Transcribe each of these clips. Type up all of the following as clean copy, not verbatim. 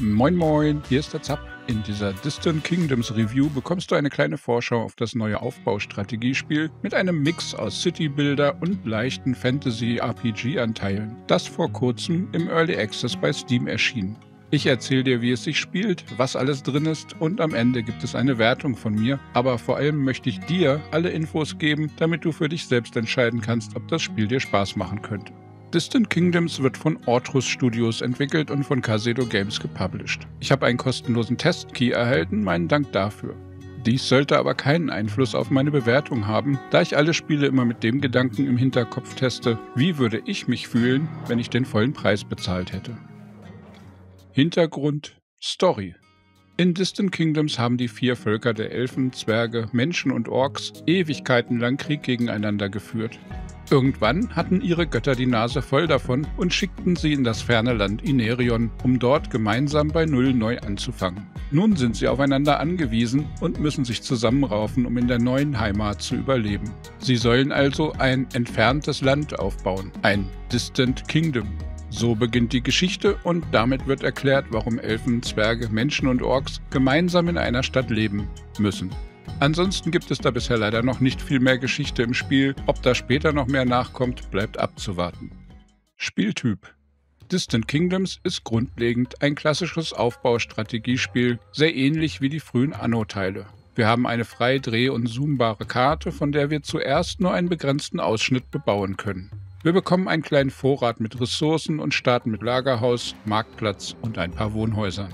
Moin Moin, hier ist der Zap. In dieser Distant Kingdoms Review bekommst du eine kleine Vorschau auf das neue Aufbaustrategiespiel mit einem Mix aus Citybuilder und leichten Fantasy-RPG-Anteilen, das vor kurzem im Early Access bei Steam erschien. Ich erzähle dir, wie es sich spielt, was alles drin ist und am Ende gibt es eine Wertung von mir, aber vor allem möchte ich dir alle Infos geben, damit du für dich selbst entscheiden kannst, ob das Spiel dir Spaß machen könnte. Distant Kingdoms wird von Ortrus Studios entwickelt und von Kasedo Games gepublished. Ich habe einen kostenlosen Testkey erhalten, meinen Dank dafür. Dies sollte aber keinen Einfluss auf meine Bewertung haben, da ich alle Spiele immer mit dem Gedanken im Hinterkopf teste, wie würde ich mich fühlen, wenn ich den vollen Preis bezahlt hätte. Hintergrund Story. In Distant Kingdoms haben die 4 Völker der Elfen, Zwerge, Menschen und Orks Ewigkeiten lang Krieg gegeneinander geführt. Irgendwann hatten ihre Götter die Nase voll davon und schickten sie in das ferne Land Inerion, um dort gemeinsam bei Null neu anzufangen. Nun sind sie aufeinander angewiesen und müssen sich zusammenraufen, um in der neuen Heimat zu überleben. Sie sollen also ein entferntes Land aufbauen, ein Distant Kingdom. So beginnt die Geschichte und damit wird erklärt, warum Elfen, Zwerge, Menschen und Orks gemeinsam in einer Stadt leben müssen. Ansonsten gibt es da bisher leider noch nicht viel mehr Geschichte im Spiel. Ob da später noch mehr nachkommt, bleibt abzuwarten. Spieltyp: Distant Kingdoms ist grundlegend ein klassisches Aufbaustrategiespiel, sehr ähnlich wie die frühen Anno-Teile. Wir haben eine frei dreh- und zoombare Karte, von der wir zuerst nur einen begrenzten Ausschnitt bebauen können. Wir bekommen einen kleinen Vorrat mit Ressourcen und starten mit Lagerhaus, Marktplatz und ein paar Wohnhäusern.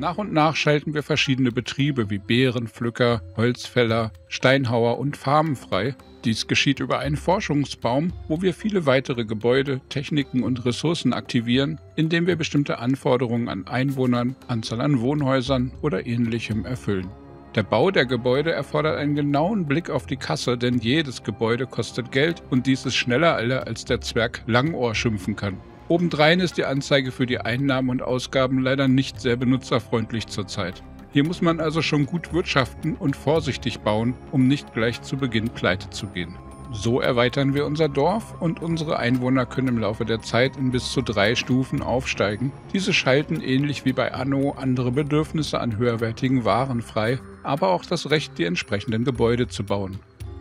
Nach und nach schalten wir verschiedene Betriebe wie Beerenpflücker, Holzfäller, Steinhauer und Farmen frei. Dies geschieht über einen Forschungsbaum, wo wir viele weitere Gebäude, Techniken und Ressourcen aktivieren, indem wir bestimmte Anforderungen an Einwohnern, Anzahl an Wohnhäusern oder Ähnlichem erfüllen. Der Bau der Gebäude erfordert einen genauen Blick auf die Kasse, denn jedes Gebäude kostet Geld und dies ist schneller alle, als der Zwerg Langohr schimpfen kann. Obendrein ist die Anzeige für die Einnahmen und Ausgaben leider nicht sehr benutzerfreundlich zurzeit. Hier muss man also schon gut wirtschaften und vorsichtig bauen, um nicht gleich zu Beginn pleite zu gehen. So erweitern wir unser Dorf und unsere Einwohner können im Laufe der Zeit in bis zu 3 Stufen aufsteigen. Diese schalten ähnlich wie bei Anno andere Bedürfnisse an höherwertigen Waren frei, aber auch das Recht, die entsprechenden Gebäude zu bauen.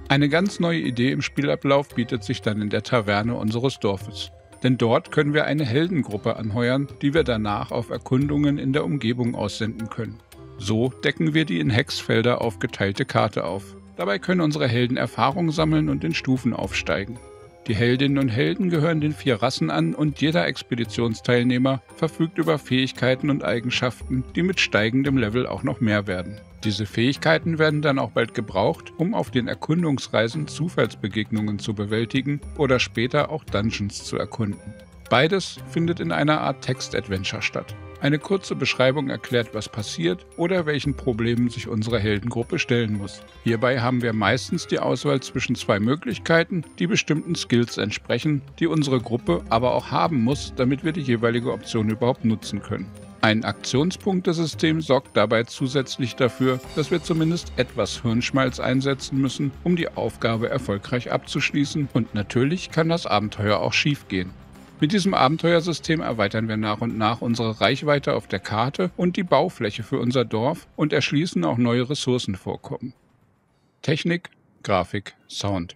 Eine ganz neue Idee im Spielablauf bietet sich dann in der Taverne unseres Dorfes. Denn dort können wir eine Heldengruppe anheuern, die wir danach auf Erkundungen in der Umgebung aussenden können. So decken wir die in Hexfelder aufgeteilte Karte auf. Dabei können unsere Helden Erfahrung sammeln und in Stufen aufsteigen. Die Heldinnen und Helden gehören den 4 Rassen an und jeder Expeditionsteilnehmer verfügt über Fähigkeiten und Eigenschaften, die mit steigendem Level auch noch mehr werden. Diese Fähigkeiten werden dann auch bald gebraucht, um auf den Erkundungsreisen Zufallsbegegnungen zu bewältigen oder später auch Dungeons zu erkunden. Beides findet in einer Art Text-Adventure statt. Eine kurze Beschreibung erklärt, was passiert oder welchen Problemen sich unsere Heldengruppe stellen muss. Hierbei haben wir meistens die Auswahl zwischen 2 Möglichkeiten, die bestimmten Skills entsprechen, die unsere Gruppe aber auch haben muss, damit wir die jeweilige Option überhaupt nutzen können. Ein Aktionspunktesystem sorgt dabei zusätzlich dafür, dass wir zumindest etwas Hirnschmalz einsetzen müssen, um die Aufgabe erfolgreich abzuschließen, und natürlich kann das Abenteuer auch schiefgehen. Mit diesem Abenteuersystem erweitern wir nach und nach unsere Reichweite auf der Karte und die Baufläche für unser Dorf und erschließen auch neue Ressourcenvorkommen. Technik, Grafik, Sound.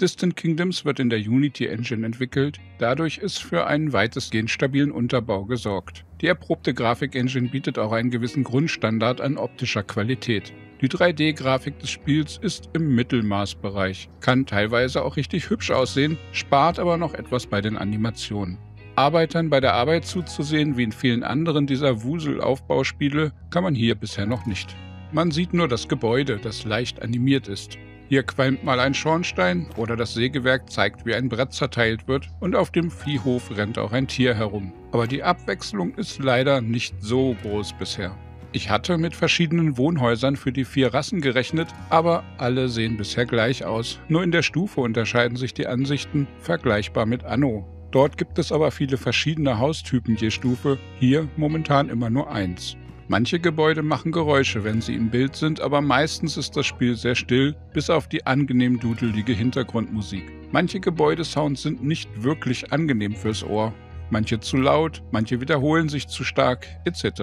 Distant Kingdoms wird in der Unity Engine entwickelt, dadurch ist für einen weitestgehend stabilen Unterbau gesorgt. Die erprobte Grafik-Engine bietet auch einen gewissen Grundstandard an optischer Qualität. Die 3D-Grafik des Spiels ist im Mittelmaßbereich, kann teilweise auch richtig hübsch aussehen, spart aber noch etwas bei den Animationen. Arbeitern bei der Arbeit zuzusehen, wie in vielen anderen dieser Wusel-Aufbauspiele, kann man hier bisher noch nicht. Man sieht nur das Gebäude, das leicht animiert ist. Hier qualmt mal ein Schornstein oder das Sägewerk zeigt, wie ein Brett zerteilt wird und auf dem Viehhof rennt auch ein Tier herum. Aber die Abwechslung ist leider nicht so groß bisher. Ich hatte mit verschiedenen Wohnhäusern für die 4 Rassen gerechnet, aber alle sehen bisher gleich aus. Nur in der Stufe unterscheiden sich die Ansichten, vergleichbar mit Anno. Dort gibt es aber viele verschiedene Haustypen je Stufe, hier momentan immer nur 1. Manche Gebäude machen Geräusche, wenn sie im Bild sind, aber meistens ist das Spiel sehr still, bis auf die angenehm dudelige Hintergrundmusik. Manche Gebäudesounds sind nicht wirklich angenehm fürs Ohr. manche zu laut, manche wiederholen sich zu stark, etc.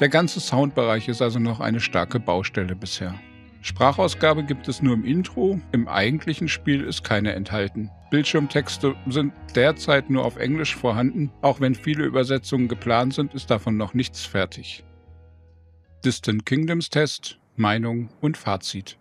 Der ganze Soundbereich ist also noch eine starke Baustelle bisher. Sprachausgabe gibt es nur im Intro, im eigentlichen Spiel ist keine enthalten. Bildschirmtexte sind derzeit nur auf Englisch vorhanden, auch wenn viele Übersetzungen geplant sind, ist davon noch nichts fertig. Distant Kingdoms Test, Meinung und Fazit.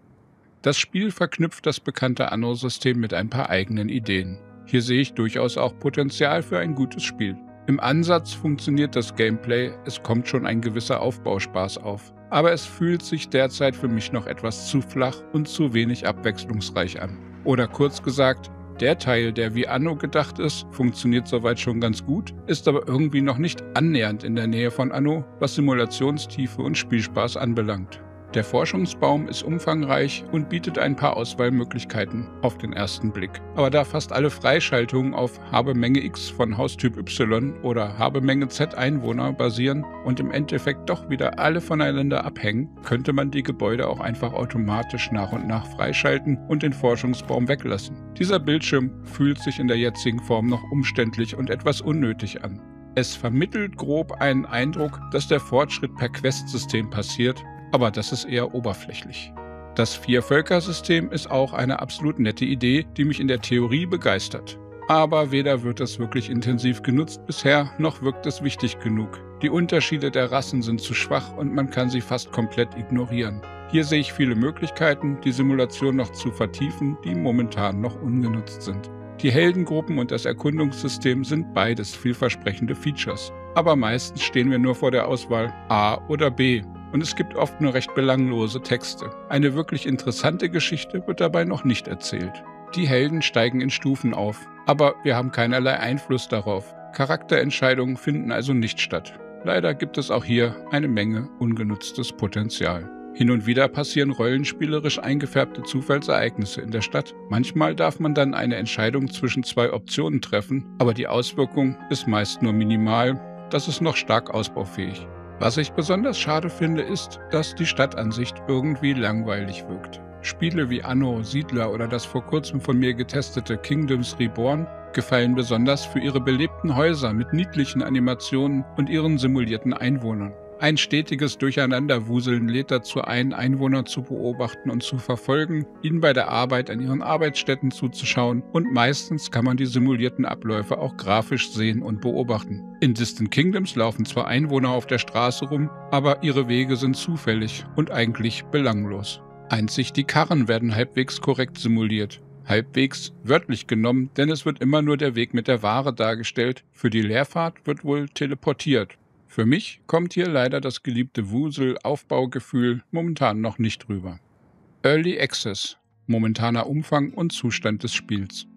Das Spiel verknüpft das bekannte Anno-System mit ein paar eigenen Ideen. Hier sehe ich durchaus auch Potenzial für ein gutes Spiel. Im Ansatz funktioniert das Gameplay, es kommt schon ein gewisser Aufbauspaß auf. Aber es fühlt sich derzeit für mich noch etwas zu flach und zu wenig abwechslungsreich an. Oder kurz gesagt, der Teil, der wie Anno gedacht ist, funktioniert soweit schon ganz gut, ist aber irgendwie noch nicht annähernd in der Nähe von Anno, was Simulationstiefe und Spielspaß anbelangt. Der Forschungsbaum ist umfangreich und bietet ein paar Auswahlmöglichkeiten auf den ersten Blick. Aber da fast alle Freischaltungen auf habe Menge X von Haustyp Y oder habe Menge Z Einwohner basieren und im Endeffekt doch wieder alle voneinander abhängen, könnte man die Gebäude auch einfach automatisch nach und nach freischalten und den Forschungsbaum weglassen. Dieser Bildschirm fühlt sich in der jetzigen Form noch umständlich und etwas unnötig an. Es vermittelt grob einen Eindruck, dass der Fortschritt per Questsystem passiert, aber das ist eher oberflächlich. Das Viervölkersystem ist auch eine absolut nette Idee, die mich in der Theorie begeistert. Aber weder wird es wirklich intensiv genutzt bisher, noch wirkt es wichtig genug. Die Unterschiede der Rassen sind zu schwach und man kann sie fast komplett ignorieren. Hier sehe ich viele Möglichkeiten, die Simulation noch zu vertiefen, die momentan noch ungenutzt sind. Die Heldengruppen und das Erkundungssystem sind beides vielversprechende Features. Aber meistens stehen wir nur vor der Auswahl A oder B. Und es gibt oft nur recht belanglose Texte. Eine wirklich interessante Geschichte wird dabei noch nicht erzählt. Die Helden steigen in Stufen auf, aber wir haben keinerlei Einfluss darauf. Charakterentscheidungen finden also nicht statt. Leider gibt es auch hier eine Menge ungenutztes Potenzial. Hin und wieder passieren rollenspielerisch eingefärbte Zufallsereignisse in der Stadt. Manchmal darf man dann eine Entscheidung zwischen zwei Optionen treffen, aber die Auswirkung ist meist nur minimal. Das ist noch stark ausbaufähig. Was ich besonders schade finde, ist, dass die Stadtansicht irgendwie langweilig wirkt. Spiele wie Anno, Siedler oder das vor kurzem von mir getestete Kingdoms Reborn gefallen besonders für ihre belebten Häuser mit niedlichen Animationen und ihren simulierten Einwohnern. Ein stetiges Durcheinanderwuseln lädt dazu ein, Einwohner zu beobachten und zu verfolgen, ihnen bei der Arbeit an ihren Arbeitsstätten zuzuschauen und meistens kann man die simulierten Abläufe auch grafisch sehen und beobachten. In Distant Kingdoms laufen zwar Einwohner auf der Straße rum, aber ihre Wege sind zufällig und eigentlich belanglos. Einzig die Karren werden halbwegs korrekt simuliert. Halbwegs wörtlich genommen, denn es wird immer nur der Weg mit der Ware dargestellt, für die Leerfahrt wird wohl teleportiert. Für mich kommt hier leider das geliebte Wusel-Aufbaugefühl momentan noch nicht rüber. Early Access, momentaner Umfang und Zustand des Spiels.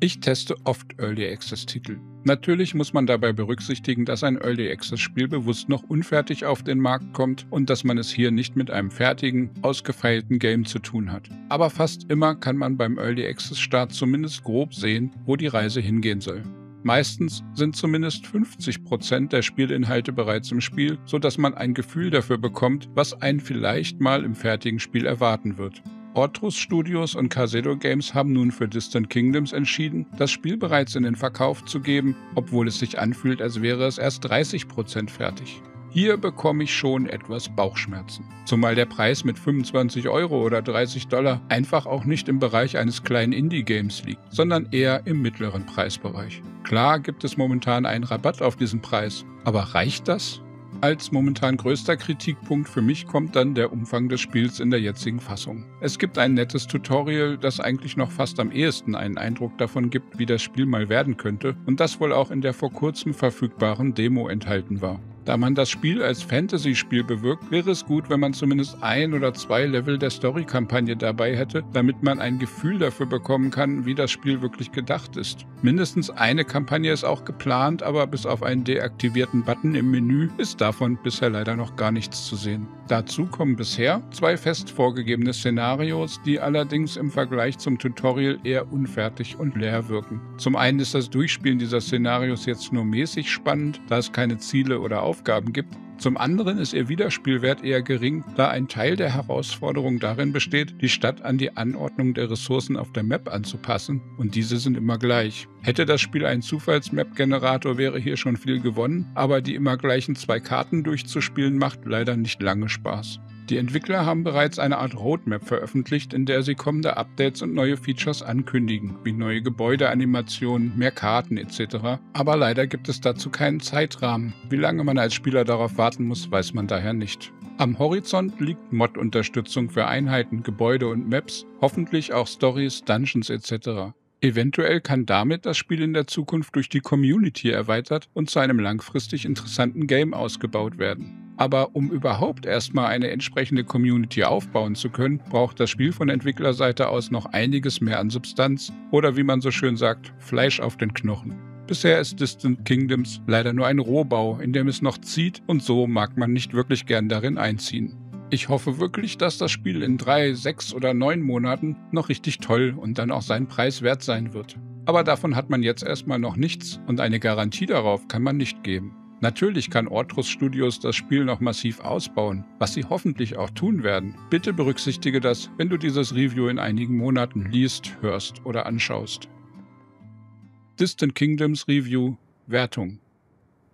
Ich teste oft Early Access Titel. Natürlich muss man dabei berücksichtigen, dass ein Early Access Spiel bewusst noch unfertig auf den Markt kommt und dass man es hier nicht mit einem fertigen, ausgefeilten Game zu tun hat. Aber fast immer kann man beim Early Access Start zumindest grob sehen, wo die Reise hingehen soll. Meistens sind zumindest 50% der Spielinhalte bereits im Spiel, sodass man ein Gefühl dafür bekommt, was einen vielleicht mal im fertigen Spiel erwarten wird. Ortrus Studios und Kasedo Games haben nun für Distant Kingdoms entschieden, das Spiel bereits in den Verkauf zu geben, obwohl es sich anfühlt, als wäre es erst 30% fertig. Hier bekomme ich schon etwas Bauchschmerzen. Zumal der Preis mit 25 € oder $30 einfach auch nicht im Bereich eines kleinen Indie-Games liegt, sondern eher im mittleren Preisbereich. Klar gibt es momentan einen Rabatt auf diesen Preis, aber reicht das? Als momentan größter Kritikpunkt für mich kommt dann der Umfang des Spiels in der jetzigen Fassung. Es gibt ein nettes Tutorial, das eigentlich noch fast am ehesten einen Eindruck davon gibt, wie das Spiel mal werden könnte und das wohl auch in der vor kurzem verfügbaren Demo enthalten war. Da man das Spiel als Fantasy-Spiel bewirkt, wäre es gut, wenn man zumindest ein oder zwei Level der Story-Kampagne dabei hätte, damit man ein Gefühl dafür bekommen kann, wie das Spiel wirklich gedacht ist. Mindestens eine Kampagne ist auch geplant, aber bis auf einen deaktivierten Button im Menü ist davon bisher leider noch gar nichts zu sehen. Dazu kommen bisher zwei fest vorgegebene Szenarios, die allerdings im Vergleich zum Tutorial eher unfertig und leer wirken. Zum einen ist das Durchspielen dieser Szenarios jetzt nur mäßig spannend, da es keine Ziele oder Aufgaben gibt, Zum anderen ist ihr Wiederspielwert eher gering, da ein Teil der Herausforderung darin besteht, die Stadt an die Anordnung der Ressourcen auf der Map anzupassen, und diese sind immer gleich. Hätte das Spiel einen Zufalls-Map-Generator, wäre hier schon viel gewonnen, aber die immer gleichen zwei Karten durchzuspielen macht leider nicht lange Spaß. Die Entwickler haben bereits eine Art Roadmap veröffentlicht, in der sie kommende Updates und neue Features ankündigen, wie neue Gebäudeanimationen, mehr Karten etc. Aber leider gibt es dazu keinen Zeitrahmen. Wie lange man als Spieler darauf warten muss, weiß man daher nicht. Am Horizont liegt Mod-Unterstützung für Einheiten, Gebäude und Maps, hoffentlich auch Stories, Dungeons etc. Eventuell kann damit das Spiel in der Zukunft durch die Community erweitert und zu einem langfristig interessanten Game ausgebaut werden. Aber um überhaupt erstmal eine entsprechende Community aufbauen zu können, braucht das Spiel von Entwicklerseite aus noch einiges mehr an Substanz oder wie man so schön sagt, Fleisch auf den Knochen. Bisher ist Distant Kingdoms leider nur ein Rohbau, in dem es noch zieht, und so mag man nicht wirklich gern darin einziehen. Ich hoffe wirklich, dass das Spiel in 3, 6 oder 9 Monaten noch richtig toll und dann auch seinen Preis wert sein wird. Aber davon hat man jetzt erstmal noch nichts und eine Garantie darauf kann man nicht geben. Natürlich kann Ortrus Studios das Spiel noch massiv ausbauen, was sie hoffentlich auch tun werden. Bitte berücksichtige das, wenn du dieses Review in einigen Monaten liest, hörst oder anschaust. Distant Kingdoms Review – Wertung.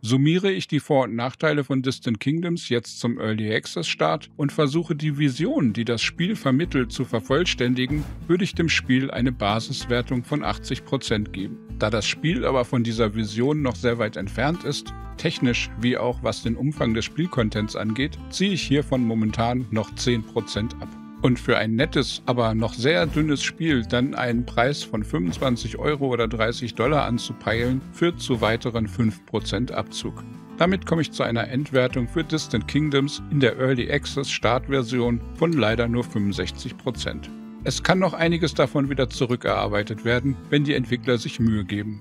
Summiere ich die Vor- und Nachteile von Distant Kingdoms jetzt zum Early Access Start und versuche die Vision, die das Spiel vermittelt, zu vervollständigen, würde ich dem Spiel eine Basiswertung von 80% geben. Da das Spiel aber von dieser Vision noch sehr weit entfernt ist, technisch wie auch was den Umfang des Spielcontents angeht, ziehe ich hiervon momentan noch 10% ab. Und für ein nettes, aber noch sehr dünnes Spiel dann einen Preis von 25 € oder $30 anzupeilen, führt zu weiteren 5% Abzug. Damit komme ich zu einer Endwertung für Distant Kingdoms in der Early Access Startversion von leider nur 65%. Es kann noch einiges davon wieder zurückerarbeitet werden, wenn die Entwickler sich Mühe geben.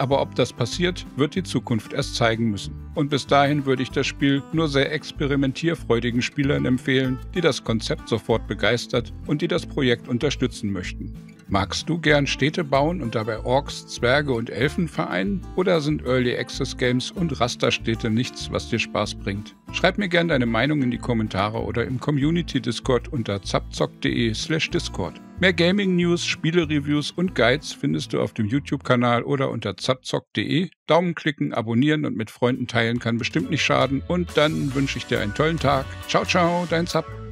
Aber ob das passiert, wird die Zukunft erst zeigen müssen. Und bis dahin würde ich das Spiel nur sehr experimentierfreudigen Spielern empfehlen, die das Konzept sofort begeistert und die das Projekt unterstützen möchten. Magst du gern Städte bauen und dabei Orks, Zwerge und Elfen vereinen? Oder sind Early Access Games und Rasterstädte nichts, was dir Spaß bringt? Schreib mir gern deine Meinung in die Kommentare oder im Community Discord unter zapzockt.de/discord. Mehr Gaming-News, Spiele-Reviews und Guides findest du auf dem YouTube-Kanal oder unter zapzockt.de. Daumen klicken, abonnieren und mit Freunden teilen kann bestimmt nicht schaden. Und dann wünsche ich dir einen tollen Tag. Ciao, ciao, dein Zapp.